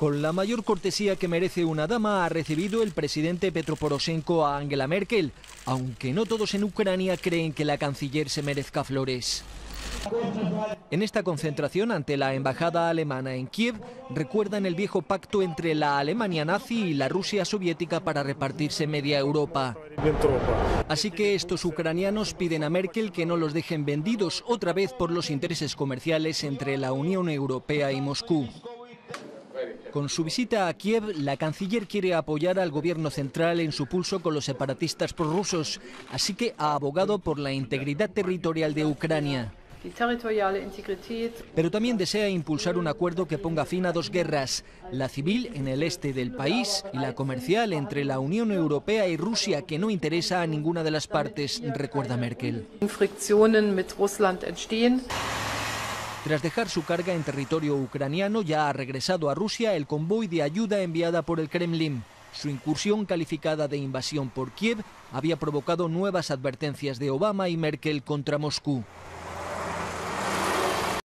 Con la mayor cortesía que merece una dama ha recibido el presidente Petro Poroshenko a Angela Merkel, aunque no todos en Ucrania creen que la canciller se merezca flores. En esta concentración ante la embajada alemana en Kiev recuerdan el viejo pacto entre la Alemania nazi y la Rusia soviética para repartirse media Europa. Así que estos ucranianos piden a Merkel que no los dejen vendidos otra vez por los intereses comerciales entre la Unión Europea y Moscú. Con su visita a Kiev, la canciller quiere apoyar al gobierno central en su pulso con los separatistas prorrusos, así que ha abogado por la integridad territorial de Ucrania. Pero también desea impulsar un acuerdo que ponga fin a dos guerras, la civil en el este del país y la comercial entre la Unión Europea y Rusia, que no interesa a ninguna de las partes, recuerda Merkel. Tras dejar su carga en territorio ucraniano, ya ha regresado a Rusia el convoy de ayuda enviada por el Kremlin. Su incursión, calificada de invasión por Kiev, había provocado nuevas advertencias de Obama y Merkel contra Moscú.